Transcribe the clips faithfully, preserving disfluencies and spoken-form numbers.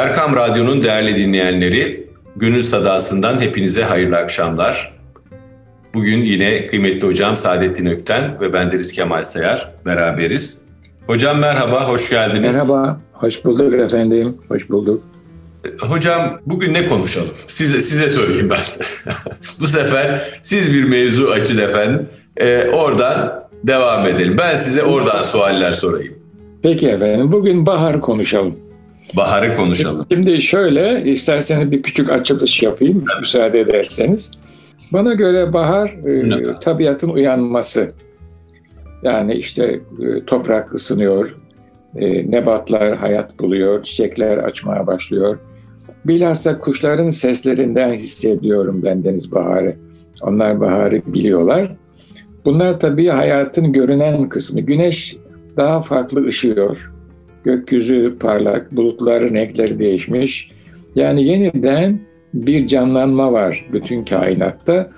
Erkam Radyo'nun değerli dinleyenleri, Gönül Sadası'ndan hepinize hayırlı akşamlar. Bugün yine kıymetli hocam Saadettin Ökten ve bendeniz Kemal Sayar beraberiz. Hocam merhaba, hoş geldiniz. Merhaba, hoş bulduk efendim, hoş bulduk. Hocam bugün ne konuşalım? Size size söyleyeyim ben. Bu sefer siz bir mevzu açın efendim, ee, oradan devam edelim. Ben size oradan sualler sorayım. Peki efendim, bugün bahar konuşalım. Baharı konuşalım. Şimdi şöyle, isterseniz bir küçük açılış yapayım, evet. Müsaade ederseniz. Bana göre bahar e, tabiatın uyanması. Yani işte e, toprak ısınıyor, e, nebatlar hayat buluyor, çiçekler açmaya başlıyor. Bilhassa kuşların seslerinden hissediyorum bendeniz baharı. Onlar baharı biliyorlar. Bunlar tabii hayatın görünen kısmı. Güneş daha farklı ışıyor. Gökyüzü parlak, bulutların renkleri değişmiş. Yani yeniden bir canlanma var bütün kainatta.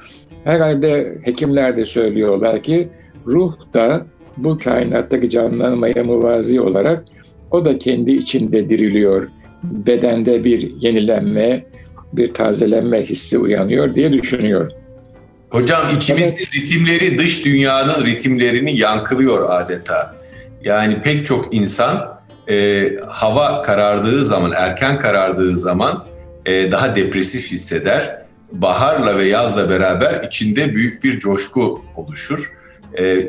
Herhalde hekimler de söylüyorlar ki ruh da bu kainattaki canlanmaya muvazi olarak o da kendi içinde diriliyor. Bedende bir yenilenme, bir tazelenme hissi uyanıyor diye düşünüyorum. Hocam içimizin evet. ritimleri dış dünyanın ritimlerini yankılıyor adeta. Yani pek çok insan e, hava karardığı zaman, erken karardığı zaman e, daha depresif hisseder. Baharla ve yazla beraber içinde büyük bir coşku oluşur. E,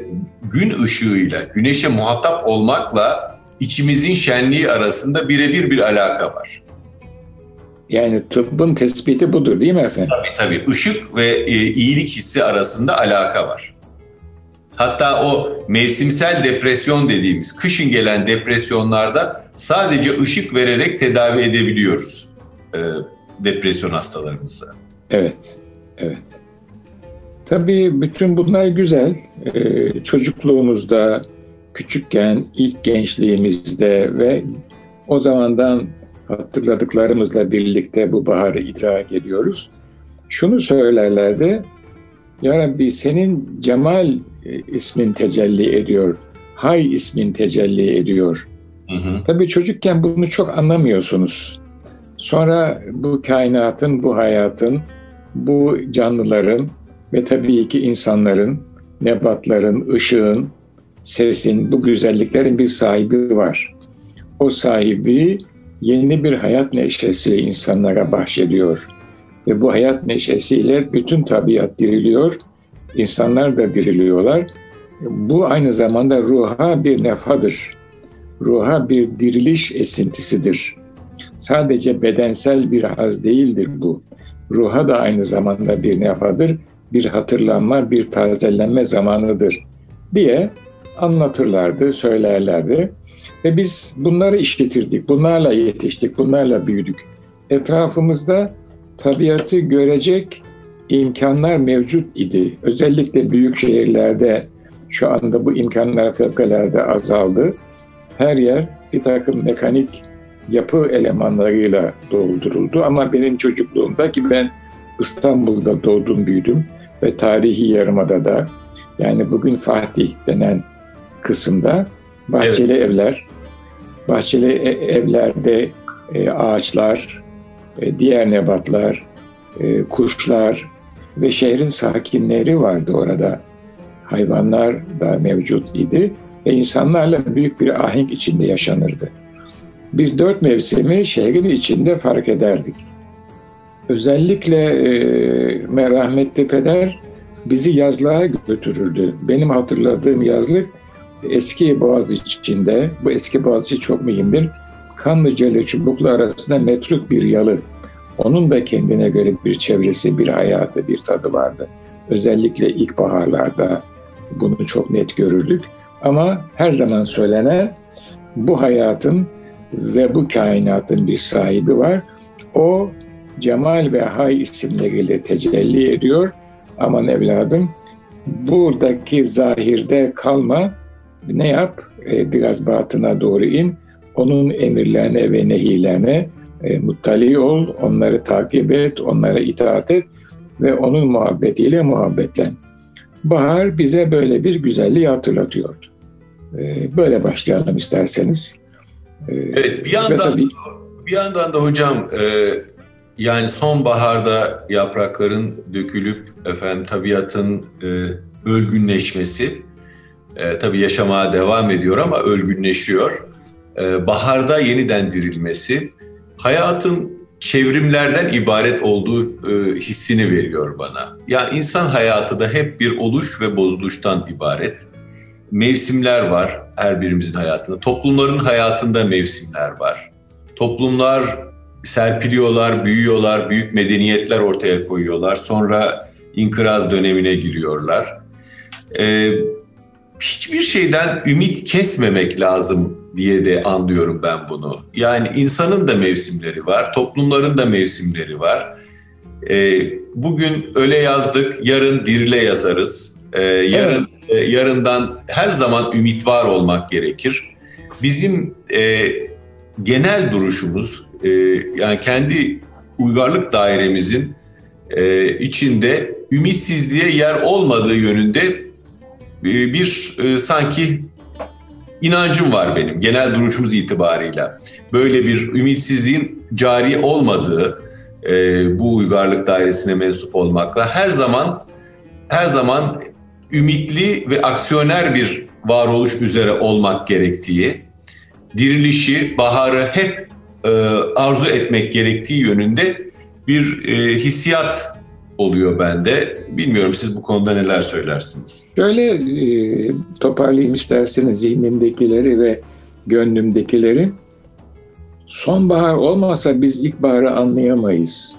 gün ışığıyla, güneşe muhatap olmakla içimizin şenliği arasında birebir bir alaka var. Yani tıbbın tespiti budur değil mi efendim? Tabii tabii. Işık ve e, iyilik hissi arasında alaka var. Hatta o mevsimsel depresyon dediğimiz, kışın gelen depresyonlarda sadece ışık vererek tedavi edebiliyoruz e, depresyon hastalarımıza. Evet, evet. Tabii bütün bunlar güzel. Ee, çocukluğumuzda, küçükken, ilk gençliğimizde ve o zamandan hatırladıklarımızla birlikte bu baharı idrak ediyoruz. Şunu söylerlerdi, Ya Rabbi senin Cemal ismin tecelli ediyor, Hay ismin tecelli ediyor. Hı hı. Tabii çocukken bunu çok anlamıyorsunuz. Sonra bu kainatın, bu hayatın, bu canlıların ve tabii ki insanların, nebatların, ışığın, sesin, bu güzelliklerin bir sahibi var. O sahibi yeni bir hayat neşesi insanlara bahşediyor. Ve bu hayat neşesiyle bütün tabiat diriliyor, insanlar da diriliyorlar. Bu aynı zamanda ruha bir nefadır. Ruha bir diriliş esintisidir. Sadece bedensel bir haz değildir bu. Ruha da aynı zamanda bir nefadır. Bir hatırlanma, bir tazelenme zamanıdır diye anlatırlardı, söylerlerdi. Ve biz bunları işitirdik, bunlarla yetiştik, bunlarla büyüdük. Etrafımızda tabiatı görecek imkanlar mevcut idi. Özellikle büyük şehirlerde şu anda bu imkanlar fevkalade azaldı. Her yer bir takım mekanik yapı elemanlarıyla dolduruldu. Ama benim çocukluğumda ki ben İstanbul'da doğdum, büyüdüm. Ve tarihi Yarımada'da, yani bugün Fatih denen kısımda bahçeli evet. evler, bahçeli evlerde ağaçlar, diğer nebatlar, kuşlar ve şehrin sakinleri vardı orada. Hayvanlar da mevcut idi ve insanlarla büyük bir ahenk içinde yaşanırdı. Biz dört mevsimi şehrin içinde fark ederdik. Özellikle e, rahmetli peder bizi yazlığa götürürdü. Benim hatırladığım yazlık eski Boğaziçi içinde, bu eski Boğaziçi çok mühimdir. Kanlıca ile Çubuklu arasında metruk bir yalı. Onun da kendine göre bir çevresi, bir hayatı, bir tadı vardı. Özellikle ilkbaharlarda bunu çok net görürdük. Ama her zaman söylenen bu hayatın ve bu kainatın bir sahibi var. O Cemal ve Hay isimleriyle tecelli ediyor. Aman evladım, buradaki zahirde kalma, ne yap? Biraz batına doğru in, onun emirlerine ve nehilerine muttali ol, onları takip et, onlara itaat et ve onun muhabbetiyle muhabbetlen. Bahar bize böyle bir güzelliği hatırlatıyordu. Böyle başlayalım isterseniz. Evet, bir yandan... Bir yandan da hocam e, yani sonbaharda yaprakların dökülüp efendim tabiatın e, ölgünleşmesi e, tabii yaşamaya devam ediyor ama ölgünleşiyor. E, baharda yeniden dirilmesi hayatın çevrimlerden ibaret olduğu e, hissini veriyor bana. Yani insan hayatı da hep bir oluş ve bozuluştan ibaret. Mevsimler var her birimizin hayatında. Toplumların hayatında mevsimler var. Toplumlar serpiliyorlar, büyüyorlar, büyük medeniyetler ortaya koyuyorlar. Sonra inkılap dönemine giriyorlar. Ee, hiçbir şeyden ümit kesmemek lazım diye de anlıyorum ben bunu. Yani insanın da mevsimleri var, toplumların da mevsimleri var. Ee, bugün öle yazdık, yarın dirile yazarız. Ee, yarın e, yarından her zaman ümit var olmak gerekir. Bizim e, genel duruşumuz, e, yani kendi uygarlık dairemizin e, içinde ümitsizliğe yer olmadığı yönünde e, bir e, sanki inancım var benim genel duruşumuz itibarıyla. Böyle bir ümitsizliğin cari olmadığı e, bu uygarlık dairesine mensup olmakla her zaman her zaman ümitli ve aksiyoner bir varoluş üzere olmak gerektiği, dirilişi, baharı hep e, arzu etmek gerektiği yönünde bir e, hissiyat oluyor bende. Bilmiyorum siz bu konuda neler söylersiniz? Şöyle e, toparlayayım isterseniz zihnimdekileri ve gönlümdekileri. Sonbahar olmasa biz ilkbaharı anlayamayız.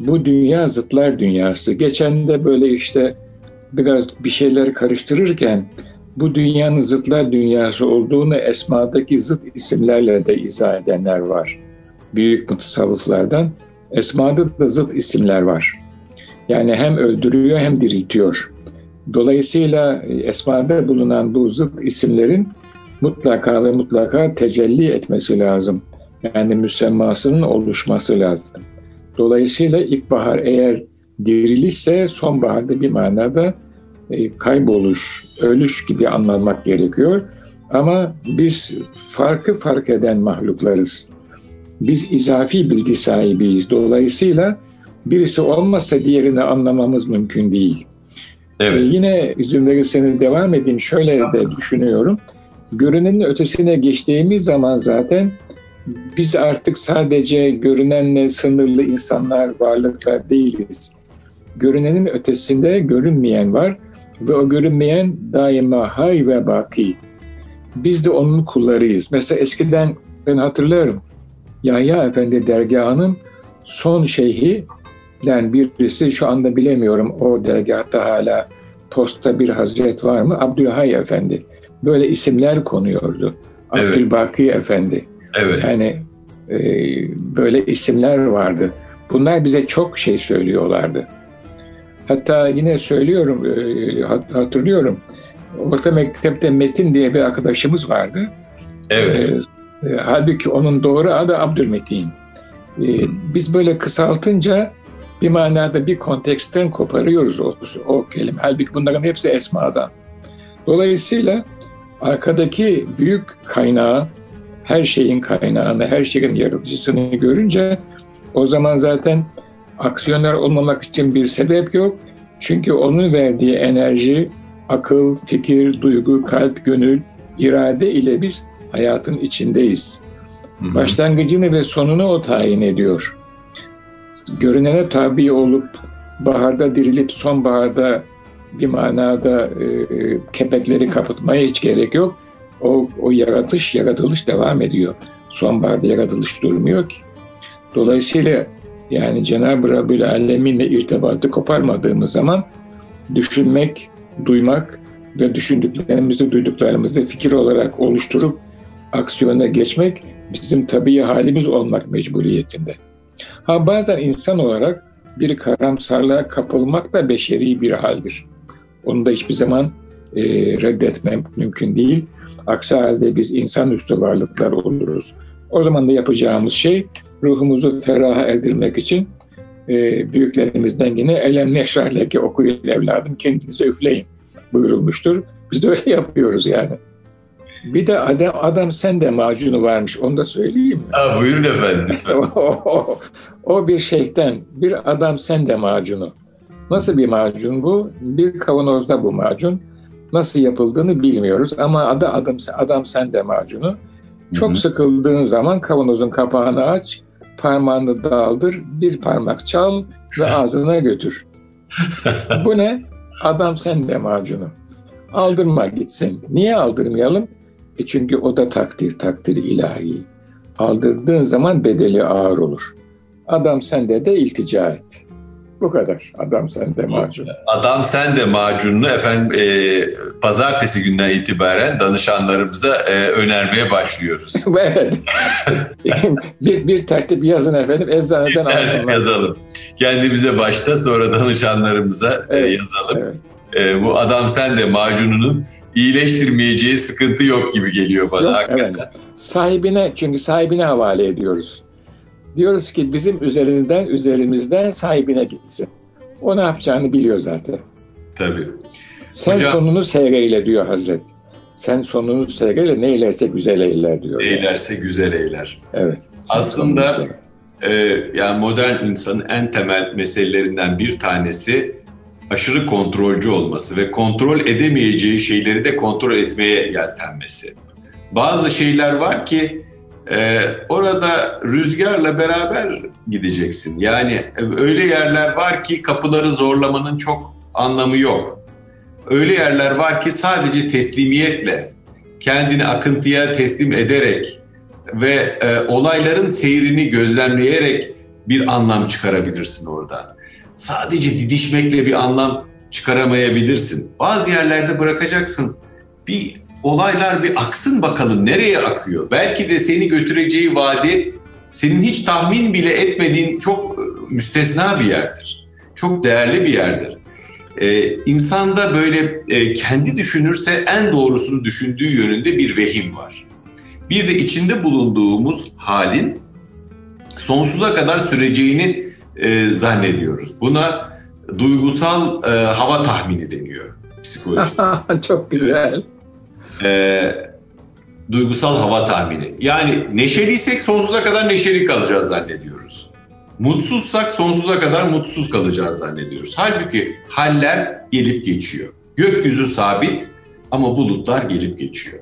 Bu dünya zıtlar dünyası. Geçen de böyle işte biraz bir şeyler karıştırırken bu dünyanın zıtlar dünyası olduğunu Esma'daki zıt isimlerle de izah edenler var. Büyük mutasavvıflardan. Esma'da da zıt isimler var. Yani hem öldürüyor hem diriltiyor. Dolayısıyla Esma'da bulunan bu zıt isimlerin mutlaka ve mutlaka tecelli etmesi lazım. Yani müsemmasının oluşması lazım. Dolayısıyla ilkbahar eğer dirilişse sonbaharda bir manada kayboluş, ölüş gibi anlamak gerekiyor. Ama biz farkı fark eden mahluklarız. Biz izafi bilgi sahibiyiz. Dolayısıyla birisi olmazsa diğerini anlamamız mümkün değil. Evet. Ee, yine izin verirseniz devam edeyim. Şöyle de düşünüyorum. Görünenin ötesine geçtiğimiz zaman zaten biz artık sadece görünenle sınırlı insanlar, varlıklar değiliz. Görünenin ötesinde görünmeyen var ve o görünmeyen daima hay ve baki. Biz de onun kullarıyız. Mesela eskiden ben hatırlıyorum Yahya Efendi dergahının son şeyhi yani birisi şu anda bilemiyorum o dergahta hala posta bir hazret var mı? Abdülhay Efendi. Böyle isimler konuyordu. Evet. Abdülbaki Efendi. Evet. Yani e, böyle isimler vardı. Bunlar bize çok şey söylüyorlardı. Hatta yine söylüyorum, e, hatırlıyorum. Orta mektepte Metin diye bir arkadaşımız vardı. Evet. E, e, halbuki onun doğru adı Abdülmetin. E, biz böyle kısaltınca bir manada bir konteksten koparıyoruz o, o kelime. Halbuki bunların hepsi Esma'dan. Dolayısıyla arkadaki büyük kaynağı, her şeyin kaynağını, her şeyin yaratıcısını görünce o zaman zaten aksiyoner olmamak için bir sebep yok. Çünkü onun verdiği enerji, akıl, fikir, duygu, kalp, gönül, irade ile biz hayatın içindeyiz. Hı hı. Başlangıcını ve sonunu o tayin ediyor. Görünene tabi olup, baharda dirilip sonbaharda bir manada e, kepekleri kapatmaya hiç gerek yok. O, o yaratış, yaratılış devam ediyor. Sonbaharda yaratılış durmuyor ki. Dolayısıyla yani Cenab-ı Rabbül Alemin'le irtibatı koparmadığımız zaman düşünmek, duymak ve düşündüklerimizi, duyduklarımızı fikir olarak oluşturup aksiyona geçmek bizim tabii halimiz olmak mecburiyetinde. Ha bazen insan olarak bir karamsarlığa kapılmak da beşeri bir haldir. Onu da hiçbir zaman e, reddetmem mümkün değil. Aksi halde biz insanüstü varlıklar oluruz. O zaman da yapacağımız şey ruhumuzu feraha erdirmek için e, büyüklerimizden yine elem neşrahleki okuyun evladım kendinize üfleyin buyurulmuştur. Biz de öyle yapıyoruz yani. Bir de adam, adam sende macunu varmış, onu da söyleyeyim mi? Aa, buyurun efendim lütfen. o, o bir şeyhten, bir adam sende macunu. Nasıl bir macun bu? Bir kavanozda bu macun. Nasıl yapıldığını bilmiyoruz ama adı adam, adam sende macunu. Çok Hı-hı. sıkıldığın zaman kavanozun kapağını aç, parmağını daldır, bir parmak çal ve ağzına götür. Bu ne? Adam sende macunu. Aldırma gitsin. Niye aldırmayalım? E çünkü o da takdir, takdir ilahi. Aldırdığın zaman bedeli ağır olur. Adam sende de iltica et. Bu kadar. Adam sende macun. Adam sende macununu efendim e, pazartesi günden itibaren danışanlarımıza e, önermeye başlıyoruz. Evet. bir, bir tertip yazın efendim. Eczaneden alsınlar. Yazalım. Kendimize başta sonra danışanlarımıza evet, e, yazalım. Evet. E, bu adam sende macununun iyileştirmeyeceği sıkıntı yok gibi geliyor bana. Yok, hakikaten. Evet. Sahibine, çünkü sahibine havale ediyoruz. Diyoruz ki bizim üzerimizden, üzerimizden sahibine gitsin. O ne yapacağını biliyor zaten. Tabii. Sen Hocam, sonunu seyreyle diyor Hazret. Sen sonunu seyreyle, ne eylerse güzel eyler diyor. Ne eylerse yani. Güzel eyler. Evet. Aslında e, yani modern insanın en temel meselelerinden bir tanesi aşırı kontrolcü olması ve kontrol edemeyeceği şeyleri de kontrol etmeye yeltenmesi. Bazı şeyler var ki Ee, orada rüzgarla beraber gideceksin. Yani öyle yerler var ki kapıları zorlamanın çok anlamı yok. Öyle yerler var ki sadece teslimiyetle, kendini akıntıya teslim ederek ve e, olayların seyrini gözlemleyerek bir anlam çıkarabilirsin oradan. Sadece didişmekle bir anlam çıkaramayabilirsin. Bazı yerlerde bırakacaksın. Bir olaylar bir aksın bakalım nereye akıyor. Belki de seni götüreceği vadi senin hiç tahmin bile etmediğin çok müstesna bir yerdir. Çok değerli bir yerdir. Ee, insanda böyle e, kendi düşünürse en doğrusunu düşündüğü yönünde bir vehim var. Bir de içinde bulunduğumuz halin sonsuza kadar süreceğini e, zannediyoruz. Buna duygusal e, hava tahmini deniyor psikolojide. Çok güzel. E, duygusal hava tahmini. Yani neşeliysek sonsuza kadar neşeli kalacağız zannediyoruz. Mutsuzsak sonsuza kadar mutsuz kalacağız zannediyoruz. Halbuki haller gelip geçiyor. Gökyüzü sabit ama bulutlar gelip geçiyor.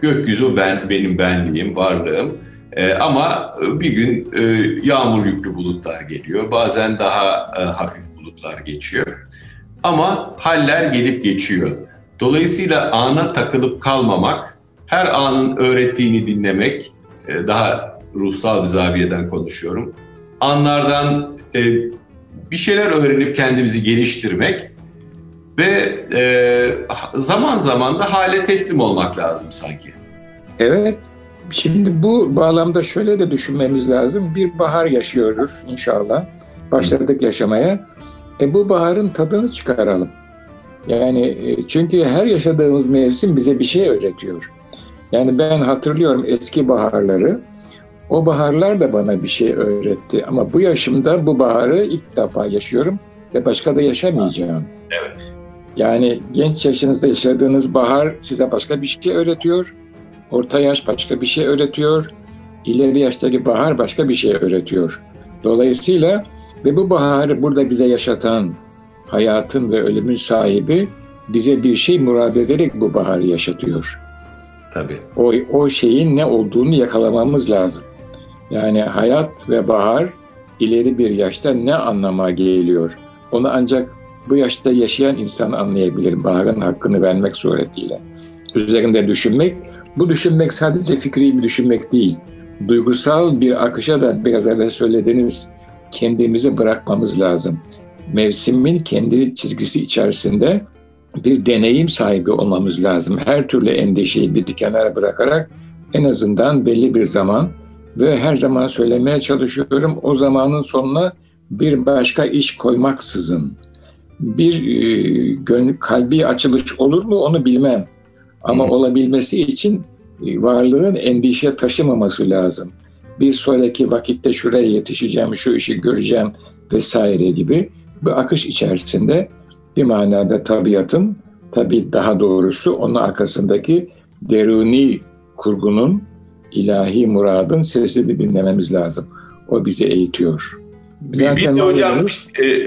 Gökyüzü ben, benim benliğim, varlığım. E, ama bir gün e, yağmur yüklü bulutlar geliyor. Bazen daha e, hafif bulutlar geçiyor. Ama haller gelip geçiyor. Dolayısıyla ana takılıp kalmamak, her anın öğrettiğini dinlemek, daha ruhsal bir zaviyeden konuşuyorum. Anlardan bir şeyler öğrenip kendimizi geliştirmek ve zaman zaman da hale teslim olmak lazım sanki. Evet, şimdi bu bağlamda şöyle de düşünmemiz lazım. Bir bahar yaşıyoruz inşallah, başladık yaşamaya. E bu baharın tadını çıkaralım. Yani çünkü her yaşadığımız mevsim bize bir şey öğretiyor. Yani ben hatırlıyorum eski baharları. O baharlar da bana bir şey öğretti. Ama bu yaşımda bu baharı ilk defa yaşıyorum ve başka da yaşamayacağım. Evet. Yani genç yaşınızda yaşadığınız bahar size başka bir şey öğretiyor. Orta yaş başka bir şey öğretiyor. İleri yaştaki bahar başka bir şey öğretiyor. Dolayısıyla ve bu baharı burada bize yaşatan, hayatın ve ölümün sahibi bize bir şey murad ederek bu baharı yaşatıyor. Tabii. O, o şeyin ne olduğunu yakalamamız lazım. Yani hayat ve bahar ileri bir yaşta ne anlama geliyor? Onu ancak bu yaşta yaşayan insan anlayabilir. Baharın hakkını vermek suretiyle. Üzerinde düşünmek. Bu düşünmek sadece fikri bir düşünmek değil. Duygusal bir akışa da biraz evvel söylediniz. Kendimizi bırakmamız lazım. Mevsimin kendi çizgisi içerisinde bir deneyim sahibi olmamız lazım. Her türlü endişeyi bir kenara bırakarak en azından belli bir zaman ve her zaman söylemeye çalışıyorum o zamanın sonuna bir başka iş koymaksızın. Bir e, gönlü, kalbi açılış olur mu onu bilmem. Ama hmm. olabilmesi için e, varlığın endişe taşımaması lazım. Bir sonraki vakitte şuraya yetişeceğim, şu işi göreceğim vesaire gibi. Bu akış içerisinde bir manada tabiatın, tabii daha doğrusu onun arkasındaki deruni kurgunun, ilahi muradın sesini dinlememiz lazım. O bizi eğitiyor. Zaten bir, bir hocam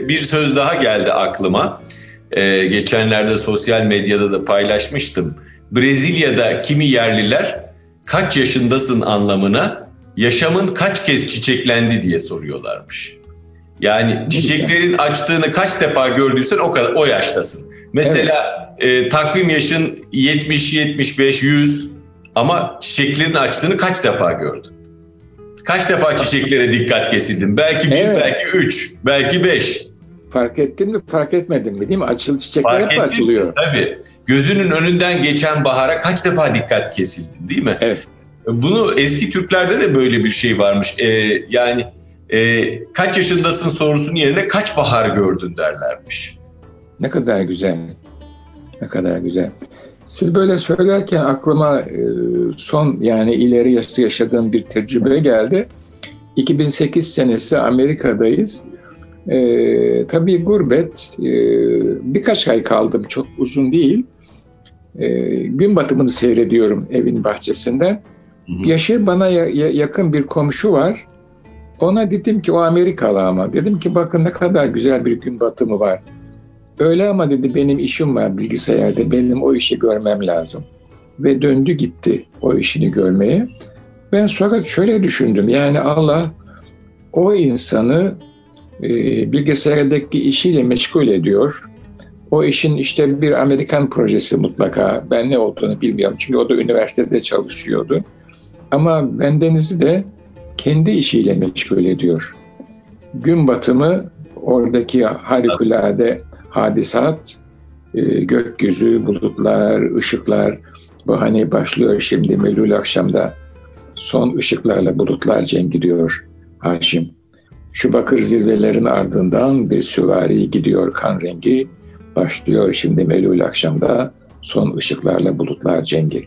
bir söz daha geldi aklıma. Ee, geçenlerde sosyal medyada da paylaşmıştım. Brezilya'da kimi yerliler kaç yaşındasın anlamına yaşamın kaç kez çiçeklendi diye soruyorlarmış. Yani çiçeklerin açtığını kaç defa gördüysen o kadar o yaştasın. Mesela evet. e, takvim yaşın yetmiş, yetmiş beş, yüz ama çiçeklerin açtığını kaç defa gördün? Kaç defa çiçeklere dikkat kesildin? Belki bir, evet. belki üç, belki beş. Fark ettin mi, fark etmedin mi değil mi? Açıl, çiçekler fark hep açılıyor. Tabii. Gözünün önünden geçen bahara kaç defa dikkat kesildin değil mi? Evet. Bunu eski Türklerde de böyle bir şey varmış. Ee, yani e, kaç yaşındasın sorusunun yerine kaç bahar gördün derlermiş. Ne kadar güzel. Ne kadar güzel. Siz böyle söylerken aklıma son yani ileri yaşadığım bir tecrübe geldi. iki bin sekiz senesi Amerika'dayız. Ee, tabii gurbet, e, birkaç ay kaldım, çok uzun değil. E, gün batımını seyrediyorum evin bahçesinden. Hı hı. Yaşı bana ya, ya, yakın bir komşu var. Ona dedim ki, o Amerikalı ama, dedim ki bakın ne kadar güzel bir gün batımı var. Öyle ama dedi, benim işim var bilgisayarda, benim o işi görmem lazım. Ve döndü gitti o işini görmeye. Ben sonra şöyle düşündüm, yani Allah o insanı bilgisayardaki işiyle meşgul ediyor. O işin işte bir Amerikan projesi mutlaka. Ben ne olduğunu bilmiyorum. Çünkü o da üniversitede çalışıyordu. Ama bendenizi de kendi işiyle meşgul ediyor. Gün batımı, oradaki harikulade hadisat, gökyüzü, bulutlar, ışıklar. Bu hani başlıyor şimdi Melul akşamda. Son ışıklarla bulutlar cem gidiyor Haşim. Şu bakır zirvelerin ardından bir süvari gidiyor kan rengi. Başlıyor şimdi Melul akşamda son ışıklarla bulutlar cengi.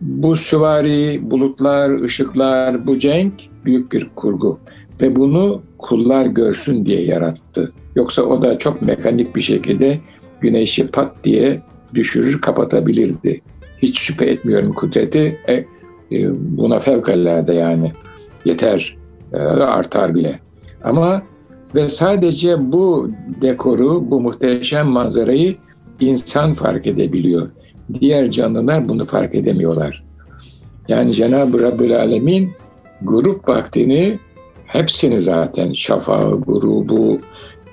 Bu süvari, bulutlar, ışıklar, bu cenk büyük bir kurgu. Ve bunu kullar görsün diye yarattı. Yoksa o da çok mekanik bir şekilde güneşi pat diye düşürür, kapatabilirdi. Hiç şüphe etmiyorum kudreti. E, e, buna fevkalade yani yeter, e, artar bile. Ama ve sadece bu dekoru, bu muhteşem manzarayı insan fark edebiliyor. Diğer canlılar bunu fark edemiyorlar. Yani Cenab-ı Rabbül Alemin grup vaktini, hepsini zaten, şafağı, grubu,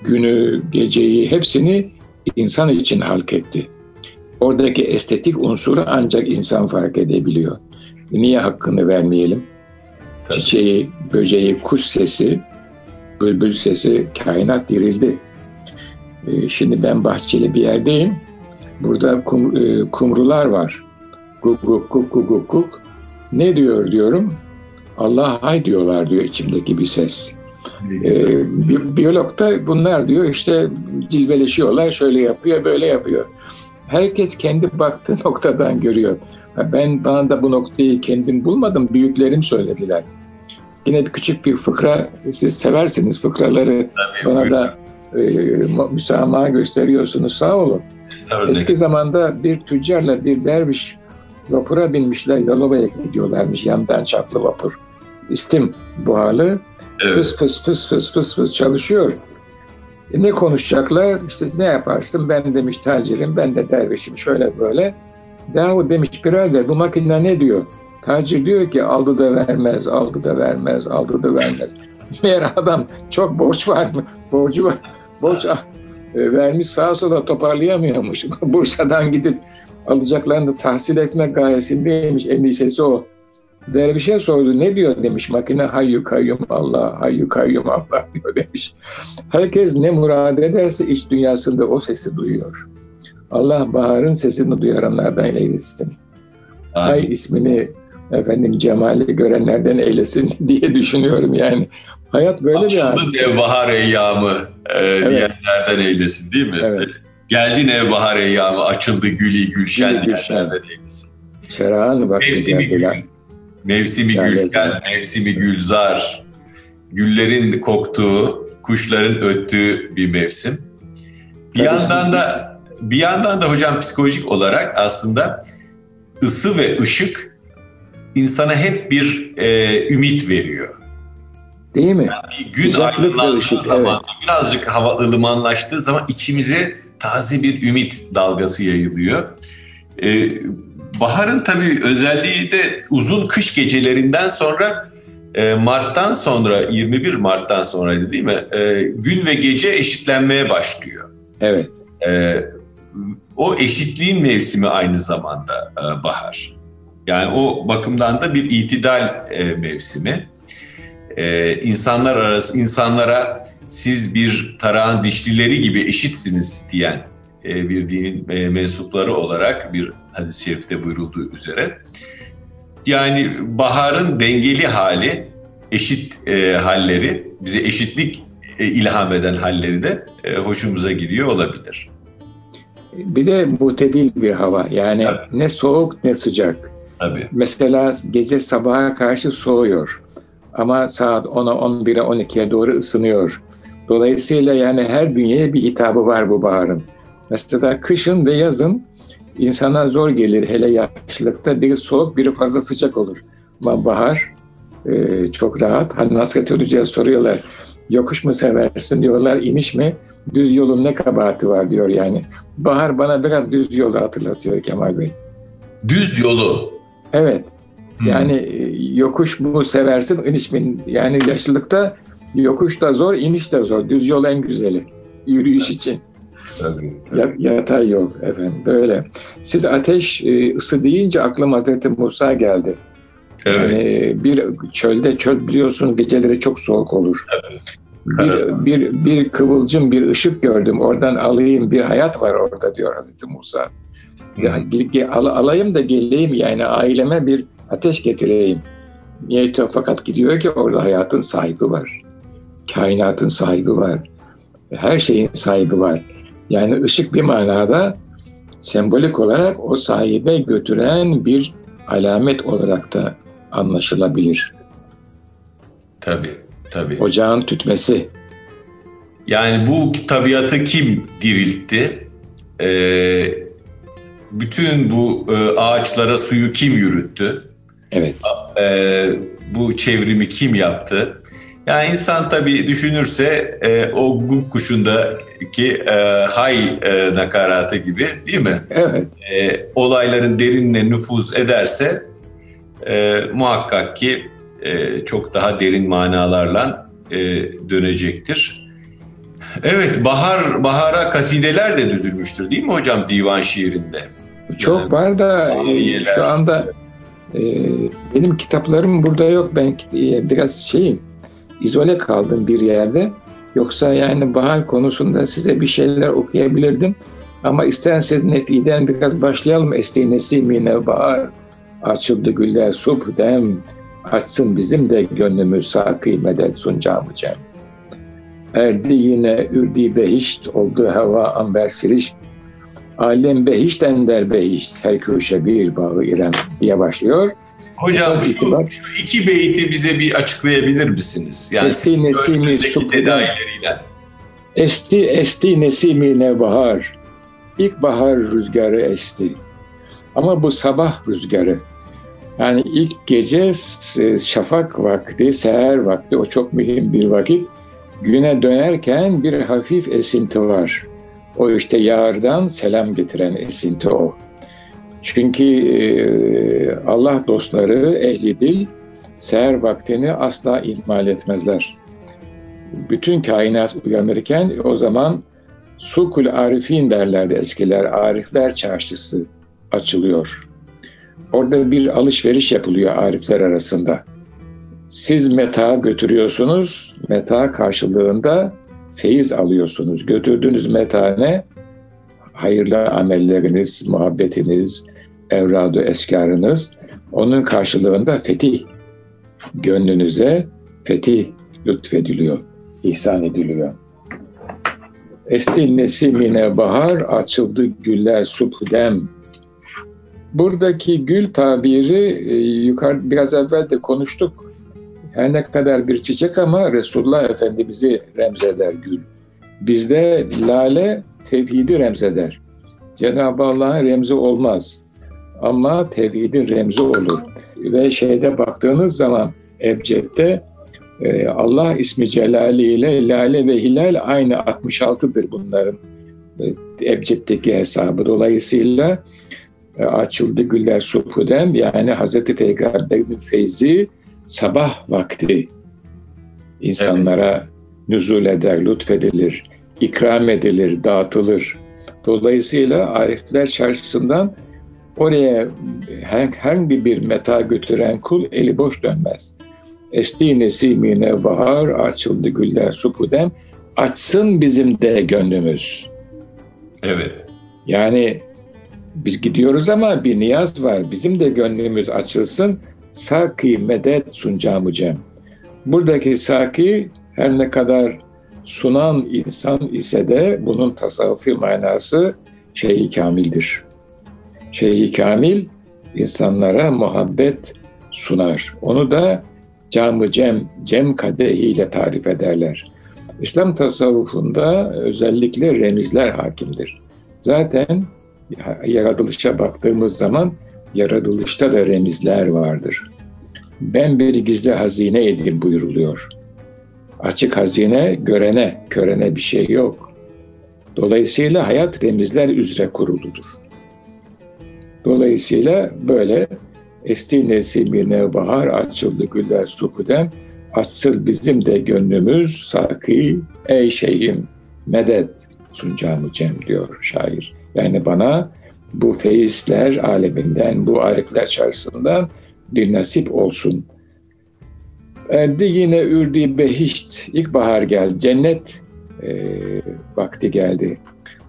günü, geceyi, hepsini insan için halketti. Oradaki estetik unsuru ancak insan fark edebiliyor. Niye hakkını vermeyelim? Tabii. Çiçeği, böceği, kuş sesi, bülbül sesi, kainat dirildi. Ee, şimdi ben bahçeli bir yerdeyim. Burada kum, e, kumrular var. Guk guk guk guk guk. Ne diyor diyorum. Allah hay diyorlar diyor içimdeki bir ses. Ee, biyolog da bunlar diyor işte cilveleşiyorlar, şöyle yapıyor, böyle yapıyor. Herkes kendi baktığı noktadan görüyor. Ben bana da bu noktayı kendim bulmadım, büyüklerim söylediler. Yine bir küçük bir fıkra, siz seversiniz fıkraları, tabii, bana buyurun. Da e, müsamaha gösteriyorsunuz, sağ olun. Eski zamanda bir tüccarla bir derviş vapura binmişler, Yalova'ya gidiyorlarmış, yandan çaplı vapur. İstim buharlı, evet. fıs, fıs fıs fıs fıs fıs çalışıyor. E, ne konuşacaklar, işte ne yaparsın, ben demiş tacirim, ben de dervişim, şöyle böyle. Yahu demiş birader, bu makine ne diyor? Tacir diyor ki aldı da vermez, aldı da vermez, aldı da vermez. Meğer adam çok borç var mı? Borcu var. Borç vermiş, sağa sola toparlayamıyormuş. Bursa'dan gidip alacaklarını tahsil etmek gayesindeymiş, endişesi o. Dervişe sordu, ne diyor demiş makine, hayyu kayyum Allah, hayyu kayyum Allah diyor demiş. Herkes ne murad ederse iç dünyasında o sesi duyuyor. Allah baharın sesini duyaranlardan eylesin. Ay ismini efendim Cemal'i görenlerden eylesin diye düşünüyorum yani. Hayat böyle açıldı bir hadise. Açıldı nevbahar eyyamı e, evet. diyenlerden eylesin değil mi? Evet. Geldi nevbahar eyyamı, açıldı gülü gülşen gülü diyenlerden gülşen. Eylesin. Şerahan bak. Mevsimi gül, mevsimi gülken, mevsimi gülzar, güllerin koktuğu, kuşların öttüğü bir mevsim. Bir yandan da, bir yandan da hocam psikolojik olarak aslında ısı ve ışık insana hep bir e, ümit veriyor. Değil mi? Yani gün aydınlandığı zaman, evet, birazcık hava ılımanlaştığı zaman içimize taze bir ümit dalgası yayılıyor. Ee, baharın tabii özelliği de uzun kış gecelerinden sonra e, Mart'tan sonra, yirmi bir Mart'tan sonraydı değil mi? E, gün ve gece eşitlenmeye başlıyor. Evet. E, o eşitliğin mevsimi aynı zamanda e, bahar. Yani o bakımdan da bir itidal e, mevsimi. Ee, insanlar arası insanlara siz bir tarağın dişlileri gibi eşitsiniz diyen e, bir dinin e, mensupları olarak bir hadis-i şerifte buyurulduğu üzere, yani baharın dengeli hali, eşit e, halleri, bize eşitlik e, ilham eden halleri de e, hoşumuza gidiyor olabilir. Bir de mutedil bir hava, yani evet, ne soğuk ne sıcak. Tabii. Mesela gece sabaha karşı soğuyor. Ama saat ona, on bire, on ikiye doğru ısınıyor. Dolayısıyla yani her bünyeye bir hitabı var bu baharın. Mesela kışın ve yazın insana zor gelir. Hele yaşlılıkta biri soğuk, biri fazla sıcak olur. Ama bahar e, çok rahat. Hani Nasret Hoca'ya soruyorlar, yokuş mu seversin diyorlar, iniş mi? Düz yolun ne kabahati var diyor yani. Bahar bana biraz düz yolu hatırlatıyor Kemal Bey. Düz yolu? Evet. Yani hmm. yokuş mu seversin, iniş mi? Yani yaşlılıkta yokuş da zor, iniş de zor. Düz yol en güzeli. Yürüyüş için. Tabii, tabii. Yatay yol efendim. Böyle. Siz ateş, ısı deyince aklım Hazreti Musa geldi. Evet. Yani bir çölde, çöl biliyorsun geceleri çok soğuk olur. Evet. Bir, bir, bir kıvılcım, bir ışık gördüm. Oradan alayım, bir hayat var orada diyor Hazreti Musa. Yani, al, alayım da geleyim yani aileme bir ateş getireyim. Niyet o, fakat gidiyor ki orada hayatın sahibi var. Kainatın sahibi var. Her şeyin sahibi var. Yani ışık bir manada sembolik olarak o sahibe götüren bir alamet olarak da anlaşılabilir. Tabii, tabii. Ocağın tütmesi. Yani bu tabiatı kim diriltti? Ee, bütün bu e, ağaçlara suyu kim yürüttü? Evet. E, bu çevrimi kim yaptı? Yani insan tabii düşünürse e, o gök kuşundaki e, hay e, nakaratı gibi değil mi? Evet. E, olayların derinine nüfuz ederse e, muhakkak ki e, çok daha derin manalarla e, dönecektir. Evet, bahar bahara kasideler de düzülmüştür değil mi hocam divan şiirinde? Çok yani, var da e, şu anda e, benim kitaplarım burada yok. Ben e, biraz şeyim, izole kaldım bir yerde. Yoksa yani bahar konusunda size bir şeyler okuyabilirdim. Ama isterseniz Nefi'den biraz başlayalım. Esteynesi mine bahar, açıldı güller subhdem, açsın bizim de gönlümüz sakî medet sun camı cem. Erdi yine ürdî behişt, oldu hava amber siriş. Alem behişten der behişt, her köşe bir bağı İrem diye başlıyor. Hocam şu, itibar, şu iki beyti bize bir açıklayabilir misiniz? Yani esti nesimi subhdem. Esti, esti nesimi nevbahar. İlk bahar rüzgarı esti. Ama bu sabah rüzgarı. Yani ilk gece şafak vakti, seher vakti, o çok mühim bir vakit. Güne dönerken bir hafif esinti var. O işte yardan selam getiren esinti o. Çünkü e, Allah dostları, ehli dil, seher vaktini asla ihmal etmezler. Bütün kainat uyanırken o zaman Sukul Arifin derlerdi eskiler, Arifler Çarşısı açılıyor. Orada bir alışveriş yapılıyor Arifler arasında. Siz meta götürüyorsunuz, meta karşılığında feyiz alıyorsunuz. Götürdüğünüz meta ne? Hayırlı amelleriniz, muhabbetiniz, evrad-ı eskarınız. Onun karşılığında fetih, gönlünüze fetih lütfediliyor, ihsan ediliyor. Estil nesimine bahar, açıldı güller subhdem. Buradaki gül tabiri yukarı biraz evvel de konuştuk. Her ne kadar bir çiçek ama Resulullah Efendimiz'i remzeder gül. Bizde lale tevhidi remzeder. Cenab-ı Allah'ın remzi olmaz. ama tevhidin remzi olur. Ve şeyde baktığınız zaman Ebced'de Allah ismi celali ile Lale ve Hilal aynı altmış altıdır bunların Ebced'deki hesabı. Dolayısıyla açıldı güller subhuden, yani Hz. Peygamber'in feyzi sabah vakti insanlara evet. nüzul eder, lütfedilir, ikram edilir, dağıtılır. Dolayısıyla Arifler Çarşısı'ndan oraya herhangi bir meta götüren kul eli boş dönmez. Esti nesimine bahar, açıldı güller subhuden, açsın bizim de gönlümüz. Evet. Yani biz gidiyoruz ama bir niyaz var. Bizim de gönlümüz açılsın. Saki medet sunacağım hocam. Buradaki saki her ne kadar sunan insan ise de bunun tasavvufi manası şeyh-i kamildir. Şeyh-i kamil insanlara muhabbet sunar. Onu da cam-ı cem, cem kadehiyle tarif ederler. İslam tasavvufunda özellikle remizler hakimdir. Zaten yaratılışa baktığımız zaman yaratılışta da remizler vardır. Ben bir gizli hazine edeyim buyuruluyor. Açık hazine görene, körene bir şey yok. Dolayısıyla hayat remizler üzere kuruludur. Dolayısıyla böyle esti nesimine bahar, açıldı güller subhuden, açsın bizim de gönlümüz saki ey şeyhim medet sunacağım cem diyor şair. Yani bana bu feyizler aleminden, bu arifler çarşısından bir nasip olsun. Erdi yine ürdü behişt, ilkbahar geldi, cennet e, vakti geldi.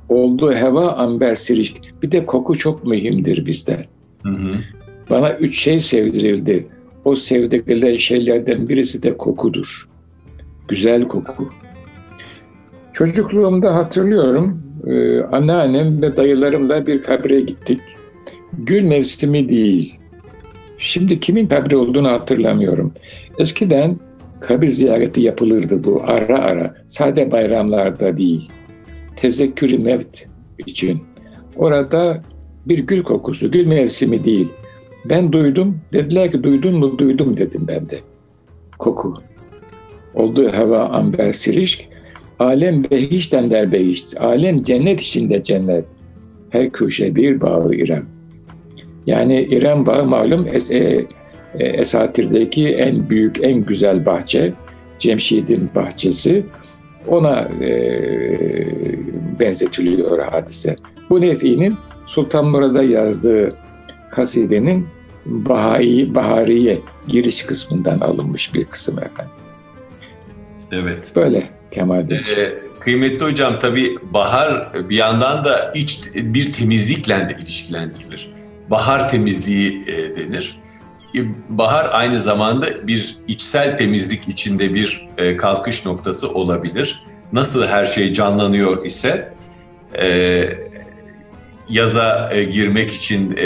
Oldu heva amber sirişk. Bir de koku çok mühimdir bizde. Hı hı. Bana üç şey sevdirildi. O sevdirilen şeylerden birisi de kokudur. Güzel koku. Çocukluğumda hatırlıyorum, e, anneannem ve dayılarımla bir kabre gittik. Gül mevsimi değil. Şimdi kimin kabri olduğunu hatırlamıyorum. Eskiden kabir ziyareti yapılırdı bu ara ara. Sade bayramlarda değil. Tezekkür-i mevt için. Orada bir gül kokusu, gül mevsimi değil. Ben duydum, dediler ki duydun mu? Duydum dedim ben de. Koku. Olduğu hava amber sirişk. Alem behişten der behiş. Alem cennet içinde cennet. Her köşe bir bağı İrem. Yani İrem Bağı malum es- e- Esatir'deki en büyük, en güzel bahçe, Cemşid'in bahçesi, ona e- benzetiliyor hadise. Bu Nefi'nin Sultan Murad'a yazdığı kasidenin Bahai, Bahariye giriş kısmından alınmış bir kısım efendim. Evet. Böyle Kemal Bey. Ee, kıymetli hocam, tabii bahar bir yandan da iç bir temizlikle de ilişkilendirilir. Bahar temizliği denir. Bahar aynı zamanda bir içsel temizlik içinde bir kalkış noktası olabilir. Nasıl her şey canlanıyor ise yaza girmek için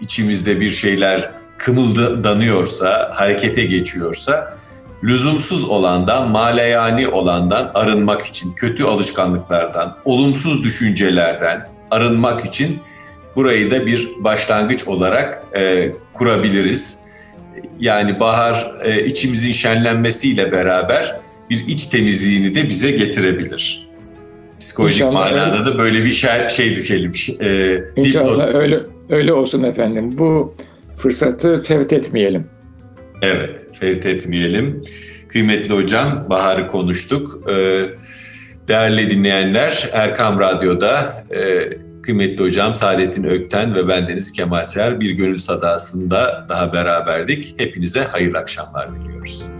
içimizde bir şeyler kımıldanıyorsa, harekete geçiyorsa, lüzumsuz olandan, malayani olandan arınmak için, kötü alışkanlıklardan, olumsuz düşüncelerden arınmak için burayı da bir başlangıç olarak e, kurabiliriz. Yani bahar e, içimizin şenlenmesiyle beraber bir iç temizliğini de bize getirebilir. Psikolojik İnşallah manada öyle. Da böyle bir şey, şey düşelim. E, İnşallah dip- öyle, öyle olsun efendim. Bu fırsatı fevt etmeyelim. Evet, fevt etmeyelim. Kıymetli hocam, baharı konuştuk. E, değerli dinleyenler, Erkam Radyo'da... E, Kıymetli hocam Saadettin Ökten ve bendeniz Kemal Sayar bir gönül sadasında daha beraberdik. Hepinize hayırlı akşamlar diliyoruz.